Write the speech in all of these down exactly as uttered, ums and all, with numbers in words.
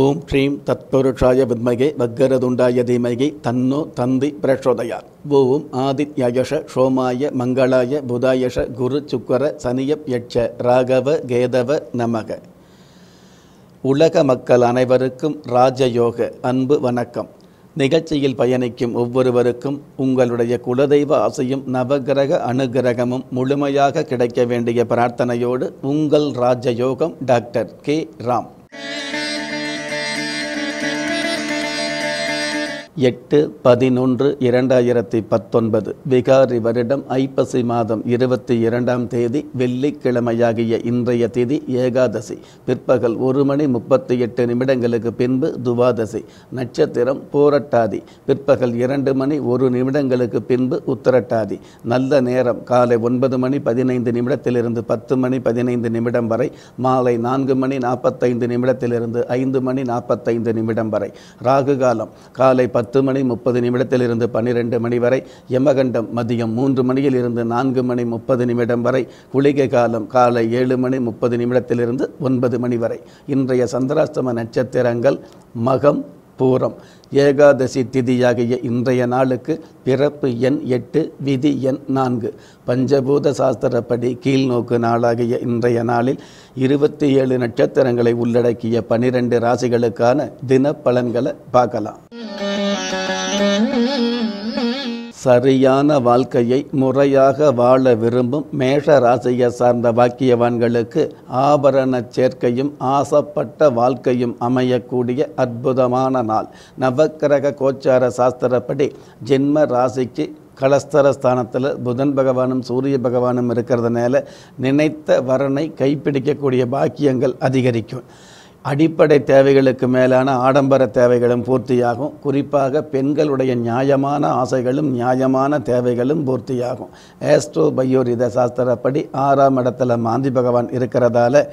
ஓம் ஸ்ரீம் தத்புருஷாய வித்மகே வக்கரதுண்டாய தீமகி தன்னோ தந்தி பிரச்சோதயாத். ஓம் ஆதித்யயஷ சோமாய மங்களாய புதாயஷ குரு சுக்கர சனியப் யட்ச ராகவ கேதவ நமக. உலக மக்கள் அனைவருக்கும் ராஜயோக அன்பு வணக்கம். நிகழ்ச்சியில் பயணிக்கும் ஒவ்வொருவருக்கும் உங்களுடைய குலதெய்வ ஆசையும் நவகிரக அனுகிரகமும் முழுமையாக கிடைக்க வேண்டிய பிரார்த்தனையோடு உங்கள் ராஜயோகம் டாக்டர் கே. ராம். எட்டு பதினொன்று இரண்டாயிரத்தி பத்தொன்பது விகாரி வருடம் ஐப்பசி மாதம் இருபத்தி இரண்டாம் தேதி வெள்ளிக்கிழமையாகிய இன்றைய திதி ஏகாதசி. பிற்பகல் ஒரு மணி முப்பத்தி எட்டு நிமிடங்களுக்கு பின்பு துவாதசி. நட்சத்திரம் போரட்டாதி. பிற்பகல் இரண்டு மணி ஒரு நிமிடங்களுக்கு பின்பு உத்தரட்டாதி. நல்ல நேரம் காலை ஒன்பது மணி பதினைந்து நிமிடத்திலிருந்து பத்து மணி பதினைந்து நிமிடம் வரை. மாலை நான்கு மணி நாற்பத்தைந்து நிமிடத்திலிருந்து ஐந்து மணி நாற்பத்தைந்து நிமிடம் வரை. ராகு காலம் காலை பத்து மணி முப்பது நிமிடத்திலிருந்து பன்னிரெண்டு மணி வரை. யமகண்டம் மதியம் மூன்று மணியில் இருந்து நான்கு மணி முப்பது நிமிடம் வரை. குளிகை காலம் காலை ஏழு மணி முப்பது நிமிடத்திலிருந்து ஒன்பது மணி வரை. இன்றைய சந்திராஷ்டம நட்சத்திரங்கள் மகம் பூரம். ஏகாதசி திதியாகிய இன்றைய நாளுக்கு பிறப்பு எண் எட்டு, விதி எண் நான்கு. பஞ்சபூத சாஸ்திரப்படி கீழ்நோக்கு நாளாகிய இன்றைய நாளில் இருபத்தி ஏழு நட்சத்திரங்களை உள்ளடக்கிய பனிரெண்டு ராசிகளுக்கான தின பலன்களை பார்க்கலாம். சரியான வாழ்க்கையை முறையாக வாழ விரும்பும் மேஷ ராசியை சார்ந்த பாக்கியவான்களுக்கு ஆபரண சேர்க்கையும் ஆசைப்பட்ட வாழ்க்கையும் அமையக்கூடிய அற்புதமான நாள். நவக்கிரக கோச்சார சாஸ்திரப்படி ஜென்ம ராசிக்கு கலஸ்தர ஸ்தானத்தில் புதன் பகவானும் சூரிய பகவானும் இருக்கிறதுனால நினைத்த வரனை கைப்பிடிக்கக்கூடிய பாக்கியங்கள் அதிகரிக்கும். அடிப்படை தேவைகளுக்கு மேலான ஆடம்பர தேவைகளும் பூர்த்தியாகும். குறிப்பாக பெண்களுடைய நியாயமான ஆசைகளும் நியாயமான தேவைகளும் பூர்த்தியாகும். ஆஸ்ட்ரோ பயோரித சாஸ்திரப்படி ஆறாம் இடத்துல மாந்தி பகவான் இருக்கிறதால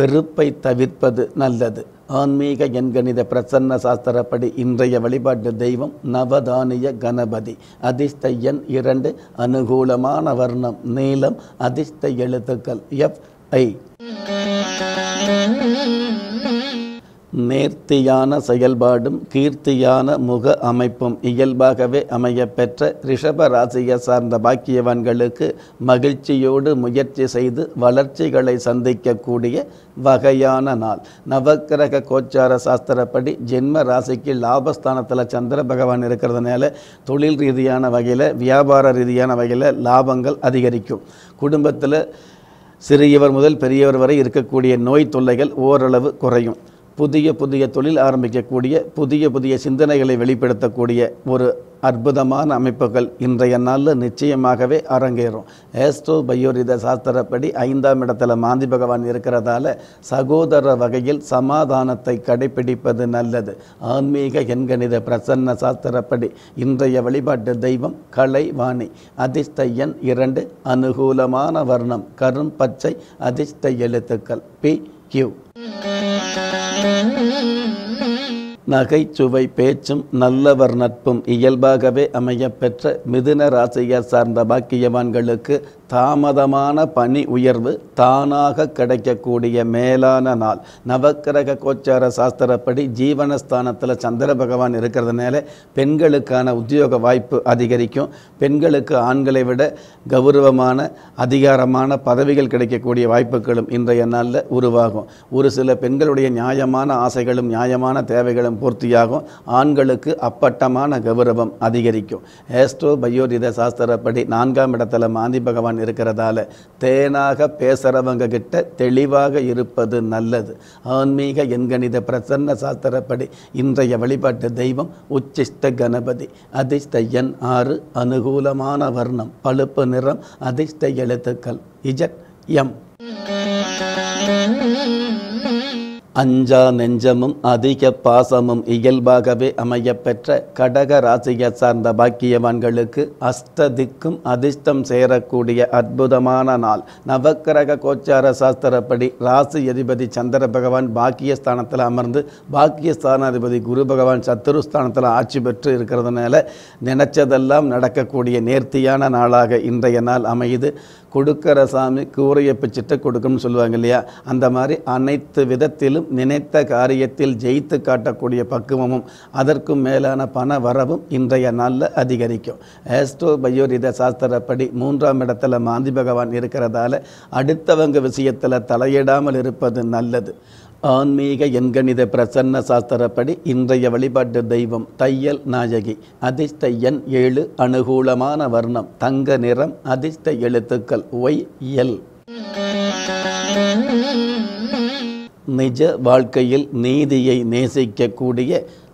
வெறுப்பை தவிர்ப்பது நல்லது. ஆன்மீக எண்கணித பிரசன்ன சாஸ்திரப்படி இன்றைய வழிபாட்டு தெய்வம் நவதானிய கணபதி. அதிர்ஷ்ட எண் இரண்டு. அனுகூலமான வர்ணம் நீலம். அதிர்ஷ்ட எழுத்துக்கள் எஃப் ஐ. நேர்த்தியான செயல்பாடும் கீர்த்தியான முக அமைப்பும் இயல்பாகவே அமைய பெற்ற ரிஷப ராசியை சார்ந்த பாக்கியவான்களுக்கு மகிழ்ச்சியோடு முயற்சி செய்து வளர்ச்சிகளை சந்திக்கக்கூடிய வகையான நாள். நவக்கிரக கோச்சார சாஸ்திரப்படி ஜென்ம ராசிக்கு லாபஸ்தானத்தில் சந்திர பகவான் இருக்கிறதுனால தொழில் ரீதியான வகையில் வியாபார ரீதியான வகையில் லாபங்கள் அதிகரிக்கும். குடும்பத்தில் சிறியவர் முதல் பெரியவர் வரை இருக்கக்கூடிய நோய் தொல்லைகள் ஓரளவு குறையும். புதிய புதிய தொழில் ஆரம்பிக்கக்கூடிய புதிய புதிய சிந்தனைகளை வெளிப்படுத்தக்கூடிய ஒரு அற்புதமான அமைப்புகள் இன்றைய நாளில் நிச்சயமாகவே அரங்கேறும். ஆஸ்ட்ரோ பயோரித சாஸ்திரப்படி ஐந்தாம் இடத்துல மாந்தி பகவான் இருக்கிறதால சகோதர வகையில் சமாதானத்தை கடைபிடிப்பது நல்லது. ஆன்மீக எண்கணித பிரசன்ன சாஸ்திரப்படி இன்றைய வழிபாட்டு தெய்வம் கலைவாணி. அதிர்ஷ்ட எண் இரண்டு. அனுகூலமான வர்ணம் கரும் பச்சை. அதிர்ஷ்ட எழுத்துக்கள் பி கியூ. நகைச்சுவை பேச்சும் நல்லவர் நட்பும் இயல்பாகவே அமைய பெற்ற மிதுன ராசியை சார்ந்த பாக்கியவான்களுக்கு தாமதமான பணி உயர்வு தானாக கிடைக்கக்கூடிய மேலான நாள். நவக்கிரக கோச்சார சாஸ்திரப்படி ஜீவனஸ்தானத்தில் சந்திர பகவான் இருக்கிறதுனால பெண்களுக்கான உத்தியோக வாய்ப்பு அதிகரிக்கும். பெண்களுக்கு ஆண்களை விட கௌரவமான அதிகாரமான பதவிகள் கிடைக்கக்கூடிய வாய்ப்புகளும் இன்றைய நாளில் உருவாகும். ஒரு சில பெண்களுடைய நியாயமான ஆசைகளும் நியாயமான தேவைகளும் பூர்த்தியாகும். ஆண்களுக்கு அப்பட்டமான கௌரவம் அதிகரிக்கும். ஆஸ்ட்ரோ பயோரித சாஸ்திரப்படி நான்காம் இடத்துல மாந்தி பகவான் இருக்கிறதால தேனாக பேசுறவங்க கிட்ட தெளிவாக இருப்பது நல்லது. ஆன்மீக எண்கணித பிரசன்ன சாஸ்திரப்படி இன்றைய வழிபாட்டு தெய்வம் உச்சிஷ்ட கணபதி. அதிர்ஷ்ட எண் ஆறு. அனுகூலமான வர்ணம் பழுப்பு நிறம். அதிர்ஷ்ட எழுத்துக்கள் இஜட் எம். அஞ்சா நெஞ்சமும் அதிக பாசமும் இயல்பாகவே அமையப்பெற்ற கடக ராசியை சார்ந்த பாக்கியவான்களுக்கு அஷ்டதிக்கும் அதிர்ஷ்டம் சேரக்கூடிய அற்புதமான நாள். நவக்கிரக கோச்சார சாஸ்திரப்படி ராசி அதிபதி சந்திர பகவான் பாக்கியஸ்தானத்தில் அமர்ந்து பாக்கியஸ்தானாதிபதி குரு பகவான் சத்துருஸ்தானத்தில் ஆட்சி பெற்று இருக்கிறதுனால நினைச்சதெல்லாம் நடக்கக்கூடிய நேர்த்தியான நாளாக இன்றைய நாள் அமையுது. கொடுக்கிற சாமி கூரையை பிச்சுட்டு கொடுக்கும்னு சொல்லுவாங்க இல்லையா, அந்த மாதிரி அனைத்து விதத்திலும் நினைத்த காரியத்தில் ஜெயித்து காட்டக்கூடிய பக்குவமும் அதற்கும் மேலான பண வரவும் இன்றைய நாளில் அதிகரிக்கும். ஆஸ்ட்ரோ பயோரித சாஸ்திரப்படி மூன்றாம் இடத்துல மாந்தி பகவான் இருக்கிறதால அடுத்தவங்க விஷயத்தில் தலையிடாமல் இருப்பது நல்லது. ஆன்மீக எண்கணித பிரசன்ன சாஸ்திரப்படி இன்றைய வழிபாட்டு தெய்வம் தையல் நாயகி. அதிர்ஷ்ட எண் ஏழு, அனுகூலமான வர்ணம் தங்க நிறம், அதிர்ஷ்ட எழுத்துக்கள் ஒய் எல். நிஜ வாழ்க்கையில் நீதியை நேசிக்கக்கூடிய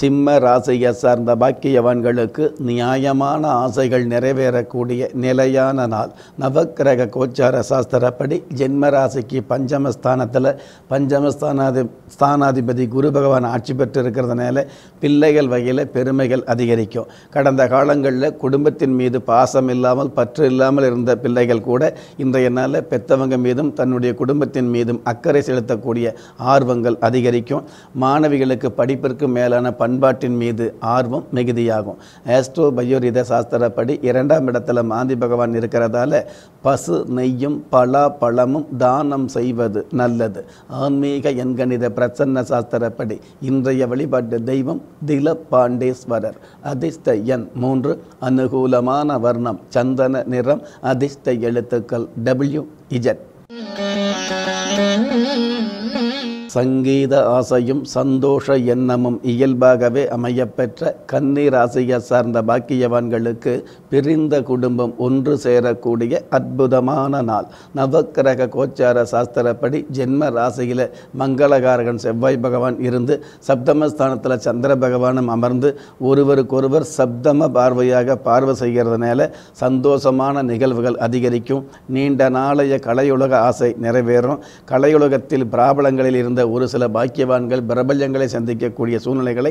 சிம்ம ராசியை சார்ந்த பாக்கியவான்களுக்கு நியாயமான ஆசைகள் நிறைவேறக்கூடிய நிலையான நாள். நவக்கிரக கோச்சார சாஸ்திரப்படி ஜென்ம ராசிக்கு பஞ்சமஸ்தானத்தில் பஞ்சமஸ்தானாதி ஸ்தானாதிபதி குரு பகவான் ஆட்சி பெற்றிருக்கிறதுனால பிள்ளைகள் வகையில் பெருமைகள் அதிகரிக்கும். கடந்த காலங்களில் குடும்பத்தின் மீது பாசம் இல்லாமல் பற்று இல்லாமல் இருந்த பிள்ளைகள் கூட இன்றைய நாளில் பெற்றவங்க மீதும் தன்னுடைய குடும்பத்தின் மீதும் அக்கறை செலுத்தக்கூடிய ஆர்வங்கள் அதிகரிக்கும். மாணவிகளுக்கு படிப்பிற்கு மேலான பண்பாட்டின் மீது ஆர்வம் மிகுதியாகும். ஆஸ்ட்ரோ பயோரித சாஸ்திரப்படி இரண்டாம் இடத்துல மாந்தி பகவான் இருக்கிறதால பசு நெய்யும் பலா பழமும் தானம் செய்வது நல்லது. ஆன்மீக எண்கணித பிரசன்ன சாஸ்திரப்படி இன்றைய வழிபாட்டு தெய்வம் தில பாண்டேஸ்வரர். அதிர்ஷ்ட எண் மூன்று, அனுகூலமான வர்ணம் சந்தன நிறம், அதிர்ஷ்ட எழுத்துக்கள் டபிள்யூ இஜட். சங்கீத ஆசையும் சந்தோஷ எண்ணமும் இயல்பாகவே அமையப்பெற்ற கன்னி ராசியை சார்ந்த பாக்கியவான்களுக்கு பிரிந்த குடும்பம் ஒன்று சேரக்கூடிய அற்புதமான நாள். நவக்கிரக கோச்சார சாஸ்திரப்படி ஜென்ம ராசியில் மங்களகாரகன் செவ்வாய் பகவான் இருந்து சப்தமஸ்தானத்தில் சந்திர பகவானும் அமர்ந்து ஒருவருக்கொருவர் சப்தம பார்வையாக பார்வை செய்கிறதுனால சந்தோஷமான நிகழ்வுகள் அதிகரிக்கும். நீண்ட நாளைய கலையுலக ஆசை நிறைவேறும். கலையுலகத்தில் பிராபலங்களில் இருந்த ஒரு சில பாக்கியவான்கள் பிரபல்யங்களை சந்திக்கக்கூடிய சூழ்நிலைகளை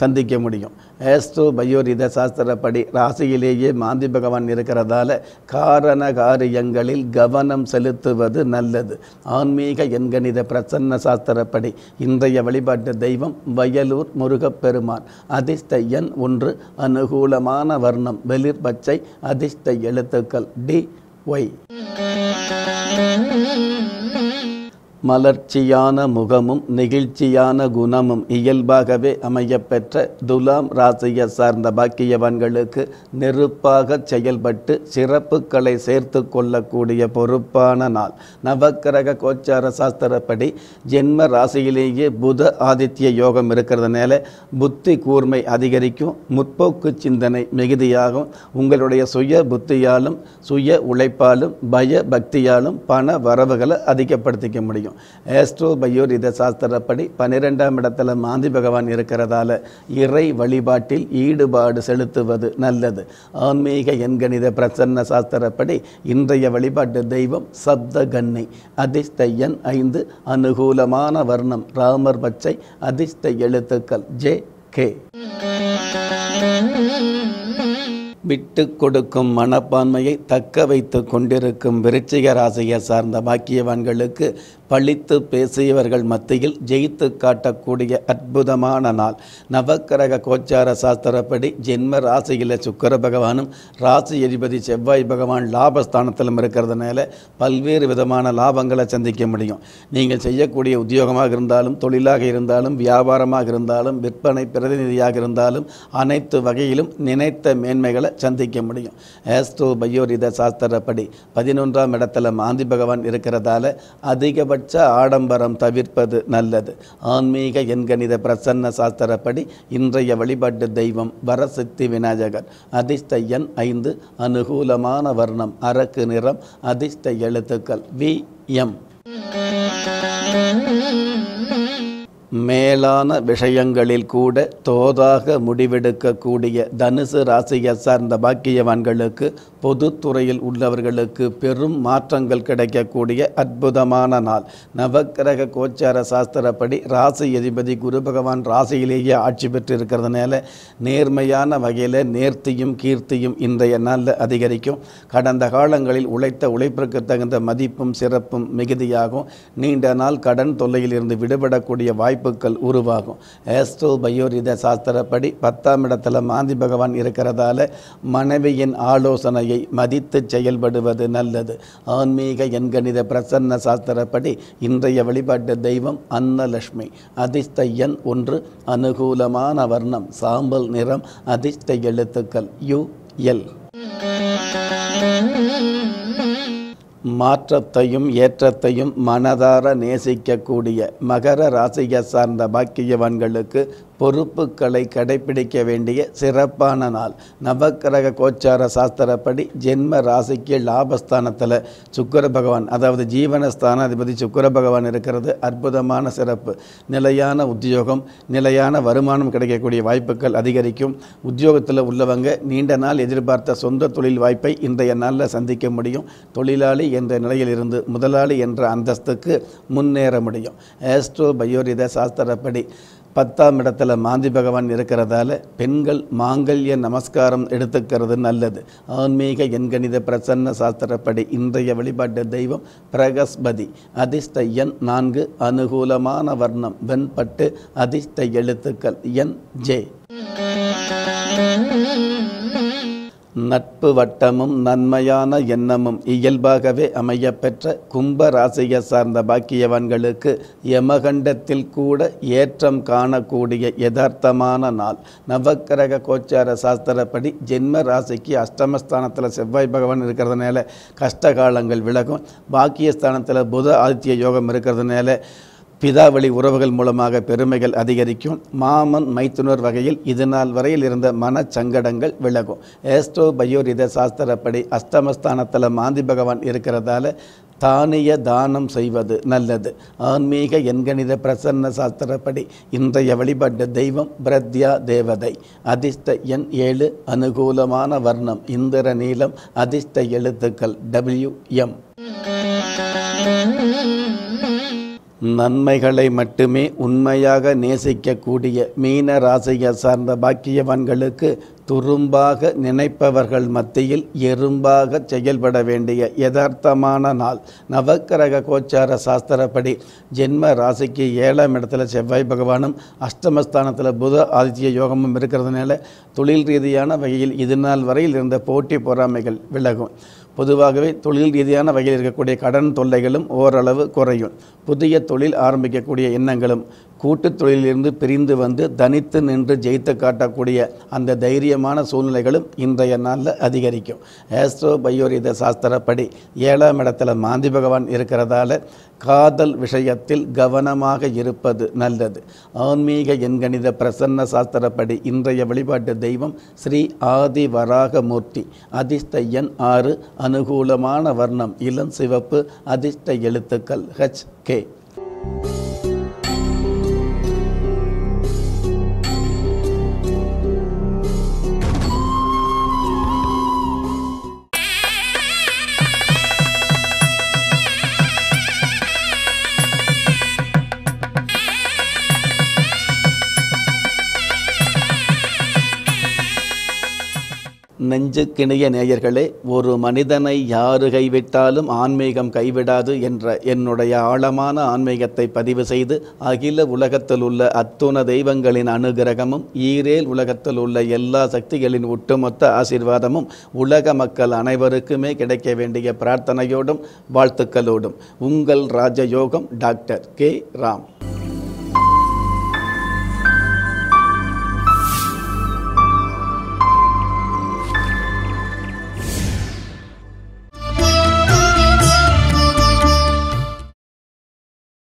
சந்திக்க முடியும். ஆஸ்ட்ரோ பயோரித சாஸ்திரப்படி ராசியிலேயே மாந்தி பகவான் இருக்கிறதால காரண காரியங்களில் கவனம் செலுத்துவது நல்லது. ஆன்மீக எண்கணித பிரசன்ன சாஸ்திரப்படி இன்றைய வழிபாட்டு தெய்வம் வயலூர் முருகப்பெருமான். அதிர்ஷ்ட எண் ஒன்று, அனுகூலமான வர்ணம் வெளிர் பச்சை, அதிர்ஷ்ட எழுத்துக்கள் டி ஒய். மலர்ச்சியான முகமும் நெகிழ்ச்சியான குணமும் இயல்பாகவே அமையப்பெற்ற துலாம் ராசியை சார்ந்த பாக்கியவான்களுக்கு நெருப்பாக செயல்பட்டு சிறப்புகளை சேர்த்து கொள்ளக்கூடிய பொறுப்பான நாள். நவக்கிரக கோச்சார சாஸ்திரப்படி ஜென்ம ராசியிலேயே புத ஆதித்ய யோகம் இருக்கிறதுனால புத்தி கூர்மை அதிகரிக்கும். முற்போக்கு சிந்தனை மிகுதியாகும். உங்களுடைய சுய புத்தியாலும் சுய உழைப்பாலும் பய பக்தியாலும் பண வரவுகளை அதிகப்படுத்திக்க முடியும். ஆஸ்ட்ரோ பயோரித சாஸ்திரப்படி பன்னிரெண்டாம் இடத்துல மாந்தி பகவான் இருக்கிறதால இறை வழிபாட்டில் ஈடுபாடு செலுத்துவது நல்லது. ஆன்மீக எண்கணித பிரசன்ன சாஸ்திரப்படி இன்றைய வழிபாட்டு தெய்வம் சப்த கண்ணை. அதிர்ஷ்ட எண் ஐந்து, அனுகூலமான வர்ணம் ராமர் பச்சை, அதிர்ஷ்ட எழுத்துக்கள் ஜே கே. விட்டு கொடுக்கும் மனப்பான்மையை தக்க வைத்து கொண்டிருக்கும் விருச்சிக ராசியை சார்ந்த பாக்கியவான்களுக்கு பழித்து பேசியவர்கள் மத்தியில் ஜெயித்து காட்டக்கூடிய அற்புதமான நாள். நவக்கிரக கோச்சார சாஸ்திரப்படி ஜென்ம ராசியில் சுக்கர பகவானும் ராசி அதிபதி செவ்வாய் பகவான் லாபஸ்தானத்திலும் இருக்கிறதுனால பல்வேறு விதமான லாபங்களை சந்திக்க முடியும். நீங்கள் செய்யக்கூடிய உத்தியோகமாக இருந்தாலும் தொழிலாக இருந்தாலும் வியாபாரமாக இருந்தாலும் விற்பனை பிரதிநிதியாக இருந்தாலும் அனைத்து வகையிலும் நினைத்த மேன்மைகளை சந்திக்க முடியும். ஆஸ்ட்ரோ பயோரித சாஸ்திரப்படி பதினொன்றாம் இடத்துல மாந்தி பகவான் இருக்கிறதால அதிகபட்ச ஆடம்பரம் தவிர்ப்பது நல்லது. ஆன்மீக எண்கணித பிரசன்ன சாஸ்திரப்படி இன்றைய வழிபாட்டு தெய்வம் வரசித்தி விநாயகர். அதிர்ஷ்ட எண் ஐந்து, அனுகூலமான வர்ணம் அரக்கு நிறம், அதிர்ஷ்ட எழுத்துக்கள் வி எம். மேலான விஷயங்களில் கூட தோதாக முடிவெடுக்கக்கூடிய தனுசு ராசியை சார்ந்த பாக்கியவான்களுக்கு பொதுத்துறையில் உள்ளவர்களுக்கு பெரும் மாற்றங்கள் கிடைக்கக்கூடிய அற்புதமான நாள். நவக்கிரக கோச்சார சாஸ்திரப்படி ராசி அதிபதி குரு பகவான் ராசியிலேயே ஆட்சி பெற்றிருக்கிறதுனால நேர்மையான வகையில் நேர்த்தியும் கீர்த்தியும் இன்றைய நாளில் அதிகரிக்கும். கடந்த காலங்களில் உழைத்த உழைப்பிற்கு தகுந்த மதிப்பும் சிறப்பும் மிகுதியாகும். நீண்ட நாள் கடன் தொல்லையிலிருந்து விடுபடக்கூடிய வாய்ப்பு உருவாகும். ஆஸ்ட்ரோ பயோரித சாஸ்திரப்படி பத்தாம் இடத்துல மாந்தி பகவான் இருக்கிறதால மனைவியின் ஆலோசனையை கல்வியை மதித்து செயல்படுவது நல்லது. ஆன்மீக எண்கணித பிரசன்ன சாஸ்திரப்படி இன்றைய வழிபாட்டு தெய்வம் அன்னலட்சுமி. அதிர்ஷ்ட எண் ஒன்று. அனுகூலமான வர்ணம் சாம்பல் நிறம். அதிர்ஷ்ட எழுத்துக்கள் யு எல். மாற்றத்தையும் ஏற்றத்தையும் மனதார நேசிக்கக்கூடிய மகர ராசியை சார்ந்த பாக்கியவான்களுக்கு பொறுப்புகளை கடைபிடிக்க வேண்டிய சிறப்பான நாள். நவக்கிரக கோச்சார சாஸ்திரப்படி ஜென்ம ராசிக்கு லாபஸ்தானத்தில் சுக்கிர பகவான், அதாவது ஜீவனஸ்தானாதிபதி சுக்கிர பகவான் இருக்கிறது அற்புதமான சிறப்பு. நிலையான உத்தியோகம், நிலையான வருமானம் கிடைக்கக்கூடிய வாய்ப்புகள் அதிகரிக்கும். உத்தியோகத்தில் உள்ளவங்க நீண்ட நாள் எதிர்பார்த்த சொந்த தொழில் வாய்ப்பை இன்றைய நாளில் சந்திக்க முடியும். தொழிலாளி என்ற நிலையிலிருந்து முதலாளி என்ற அந்தஸ்துக்கு முன்னேற முடியும். ஆஸ்ட்ரோ பயோரித சாஸ்திரப்படி பத்தாம் இடத்துல மாந்தி பகவான் இருக்கிறதால பெண்கள் மாங்கல்ய நமஸ்காரம் எடுத்துக்கிறது நல்லது. ஆன்மீக எண்கணித பிரசன்ன சாஸ்திரப்படி இன்றைய வழிபாட்டு தெய்வம் பிரகஸ்பதி. அதிர்ஷ்ட எண் நான்கு. அனுகூலமான வர்ணம் வெண்பட்டு. அதிர்ஷ்ட எழுத்துக்கள் என் ஜே. நட்பு வட்டமும் நன்மையான எண்ணமும் இயல்பாகவே அமையப்பெற்ற கும்ப ராசியை சார்ந்த பாக்கியவான்களுக்கு யமகண்டத்தில் கூட ஏற்றம் காணக்கூடிய யதார்த்தமான நாள். நவக்கிரக கோச்சார சாஸ்திரப்படி ஜென்ம ராசிக்கு அஷ்டமஸ்தானத்தில் செவ்வாய் பகவான் இருக்கிறதுனால கஷ்டகாலங்கள் விலகும். பாக்கியஸ்தானத்தில் புத ஆதித்ய யோகம் இருக்கிறதுனால பிதாவளி உறவுகள் மூலமாக பெருமைகள் அதிகரிக்கும். மாமன் மைத்துனர் வகையில் இது நாள் வரையில் இருந்த மனச்சங்கடங்கள் விலகும். ஏஸ்ட்ரோ பயோரித சாஸ்திரப்படி அஷ்டமஸ்தானத்தில் மாந்தி பகவான் இருக்கிறதால தானிய தானம் செய்வது நல்லது. ஆன்மீக எண்கணித பிரசன்ன சாஸ்திரப்படி இன்றைய வழிபாட்டு தெய்வம் பிரத்யா தேவதை. அதிர்ஷ்ட எண் ஏழு. அனுகூலமான வர்ணம் இந்திர நீலம். அதிர்ஷ்ட எழுத்துக்கள் டபிள்யூ எம். நன்மைகளை மட்டுமே உண்மையாக நேசிக்கக்கூடிய மீன ராசியை சார்ந்த பாக்கியவான்களுக்கு துரும்பாக நினைப்பவர்கள் மத்தியில் எறும்பாக செயல்பட வேண்டிய யதார்த்தமான நாள். நவக்கிரக கோச்சார சாஸ்திரப்படி ஜென்ம ராசிக்கு ஏழாம் இடத்துல செவ்வாய் பகவானும் அஷ்டமஸ்தானத்தில் புத ஆதித்ய யோகமும் இருக்கிறதுனால தொழில் ரீதியான வகையில் இது நாள் வரையில் இருந்த போட்டி பொறாமைகள் விலகும். பொதுவாகவே தொழில் ரீதியான வகையில் இருக்கக்கூடிய கடன் தொல்லைகளும் ஓரளவு குறையும். புதிய தொழில் ஆரம்பிக்கக்கூடிய எண்ணங்களும் கூட்டுத் தொழிலிருந்து பிரிந்து வந்து தனித்து நின்று ஜெயித்து காட்டக்கூடிய அந்த தைரியமான சூழ்நிலைகளும் இன்றைய நாளில் அதிகரிக்கும். ஆஸ்ட்ரோ பயோரித சாஸ்திரப்படி ஏழாம் இடத்துல மாந்தி பகவான் இருக்கிறதால காதல் விஷயத்தில் கவனமாக இருப்பது நல்லது. ஆன்மீக எண்கணித பிரசன்ன சாஸ்திரப்படி இன்றைய வழிபாட்டு தெய்வம் ஸ்ரீ ஆதி வராகமூர்த்தி. அதிர்ஷ்ட எண் ஆறு. அனுகூலமான வர்ணம் இளம் சிவப்பு. அதிர்ஷ்ட எழுத்துக்கள் ஹெச் கே. நெஞ்சுக்கிணைய நேயர்களே, ஒரு மனிதனை யாரு கைவிட்டாலும் ஆன்மீகம் கைவிடாது என்ற என்னுடைய ஆழமான ஆன்மீகத்தை பதிவு செய்து அகில உலகத்தில் உள்ள அத்துணை தெய்வங்களின் அனுகிரகமும் ஈரேல் உலகத்தில் உள்ள எல்லா சக்திகளின் ஒட்டுமொத்த ஆசீர்வாதமும் உலக மக்கள் அனைவருக்குமே கிடைக்க வேண்டிய பிரார்த்தனையோடும் வாழ்த்துக்களோடும் உங்கள் ராஜயோகம் டாக்டர் கே ராம்.